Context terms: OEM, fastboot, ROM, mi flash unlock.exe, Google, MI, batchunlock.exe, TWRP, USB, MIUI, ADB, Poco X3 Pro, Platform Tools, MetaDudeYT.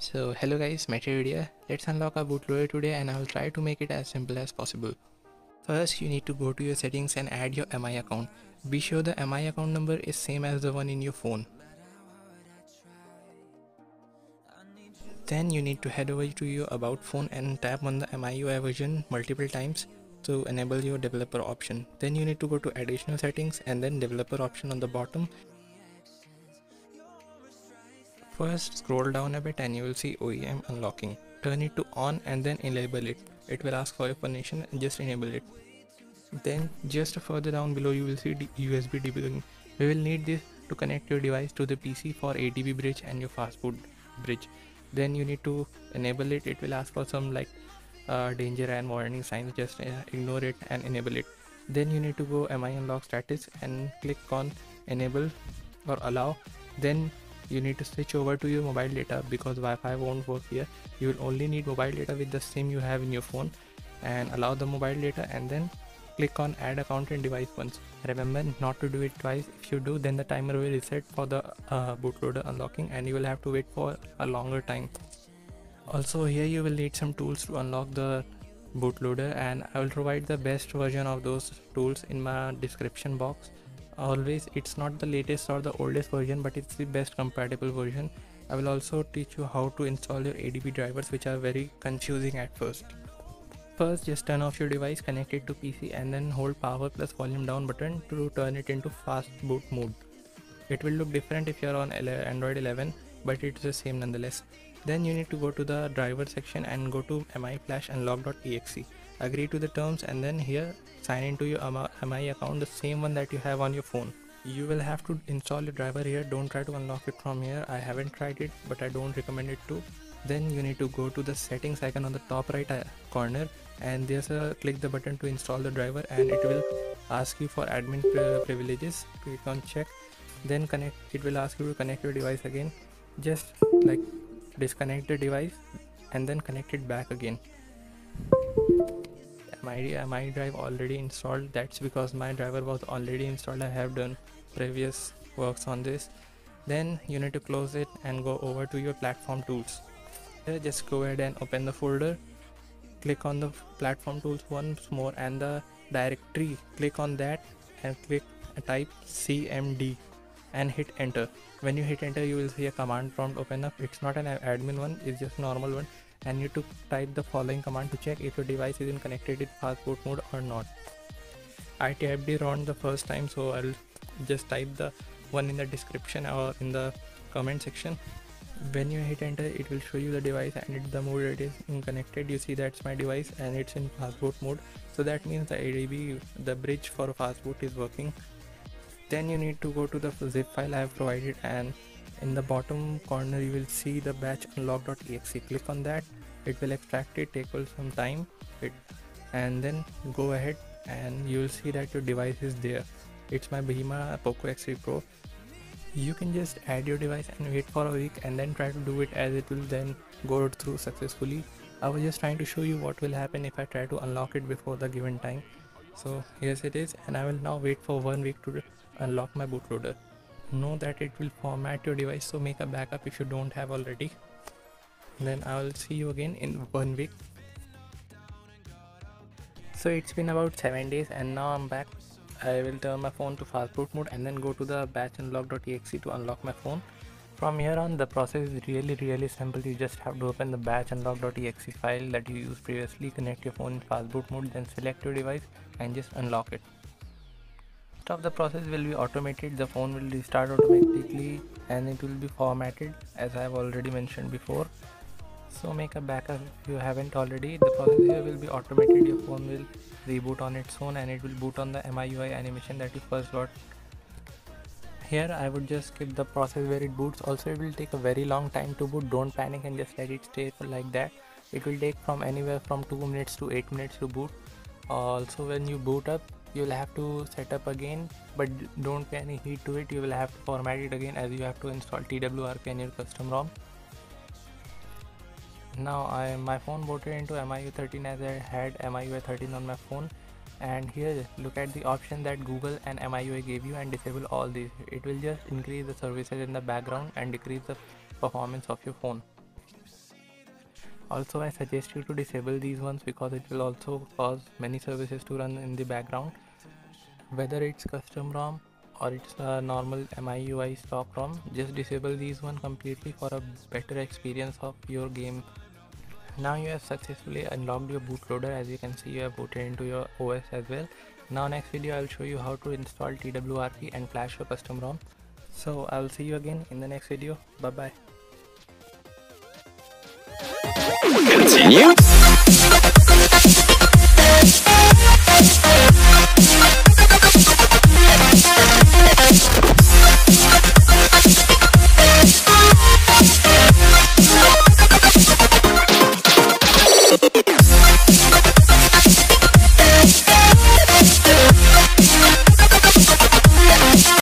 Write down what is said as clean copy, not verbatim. So hello guys, MetaDudeYT. Let's unlock our bootloader today and I will try to make it as simple as possible. First, you need to go to your settings and add your MI account. Be sure the MI account number is same as the one in your phone. Then you need to head over to your About phone and tap on the MIUI version multiple times to enable your developer option. Then you need to go to additional settings and then developer option on the bottom. First, scroll down a bit and you will see OEM unlocking. Turn it to on and then enable it. It will ask for your permission and just enable it. Then just further down below you will see the USB debugging. We will need this to connect your device to the PC for ADB bridge and your fastboot bridge. Then you need to enable it. It will ask for some like danger and warning signs. Just ignore it and enable it. Then you need to go MI unlock status and click on enable or allow. Then you need to switch over to your mobile data because Wi-Fi won't work here. You will only need mobile data with the SIM you have in your phone, and allow the mobile data and then click on add account and device once. Remember not to do it twice. If you do, then the timer will reset for the bootloader unlocking and you will have to wait for a longer time. Also here you will need some tools to unlock the bootloader and I will provide the best version of those tools in my description box. Always, it's not the latest or the oldest version, but it's the best compatible version. I will also teach you how to install your ADB drivers, which are very confusing at first. First, just turn off your device, connect it to PC and then hold power plus volume down button to turn it into fast boot mode. It will look different if you are on Android 11, but it's the same nonetheless. Then you need to go to the driver section and go to mi flash unlock.exe. Agree to the terms and then here sign into your MI account, the same one that you have on your phone. You will have to install your driver here. Don't try to unlock it from here. I haven't tried it, but I don't recommend it to. Then you need to go to the settings icon on the top right corner and there's a click the button to install the driver and it will ask you for admin privileges. Click on check, then connect. It will ask you to connect your device again. Just like disconnect the device and then connect it back again. My drive already installed. That's because my driver was already installed. I have done previous works on this. Then you need to close it and go over to your platform tools. Just go ahead and open the folder, click on the platform tools once more and the directory, click on that and type cmd and hit enter. When you hit enter you will see a command prompt open up. It's not an admin one, it's just normal one, and you to type the following command to check if your device is in connected in fastboot mode or not. I typed it wrong the first time, so I'll just type the one in the description or in the comment section. When you hit enter it will show you the device and the mode it is in connected. You see that's my device and it's in fastboot mode, so that means the ADB, the bridge for fastboot is working. Then you need to go to the zip file I have provided and in the bottom corner you will see the batchunlock.exe. Click on that, it will extract it, take some time and then go ahead and you will see that your device is there. It's my Poco X3 Pro. You can just add your device and wait for a week and then try to do it, as it will then go through successfully. I was just trying to show you what will happen if I try to unlock it before the given time. So here's it is, and I will now wait for 1 week to unlock my bootloader. Know that it will format your device, so make a backup if you don't have already. Then I will see you again in 1 week. So it's been about 7 days and now I'm back. I will turn my phone to fastboot mode and then go to the batchunlock.exe to unlock my phone. From here on the process is really simple. You just have to open the batchunlock.exe file that you used previously, connect your phone in fastboot mode, then select your device and just unlock it. Of the process will be automated. The phone will restart automatically and it will be formatted, as I have already mentioned before, so make a backup if you haven't already. The process here will be automated. Your phone will reboot on its own and it will boot on the MIUI animation that you first got. Here I would just skip the process where it boots. Also it will take a very long time to boot. Don't panic and just let it stay like that. It will take from anywhere from 2 minutes to 8 minutes to boot. Also when you boot up you will have to set up again, but don't pay any heed to it. You will have to format it again, as you have to install TWRP in your custom ROM. Now my phone booted into MIUI 13 as I had MIUI 13 on my phone, and here look at the option that Google and MIUI gave you and disable all these. It will just increase the services in the background and decrease the performance of your phone. Also, I suggest you to disable these ones because it will also cause many services to run in the background, whether it's custom ROM or it's a normal MIUI stock ROM. Just disable these one completely for a better experience of your game. Now you have successfully unlocked your bootloader. As you can see, you have booted into your OS as well. Now next video I will show you how to install TWRP and flash your custom ROM. So I will see you again in the next video. Bye bye. Continue.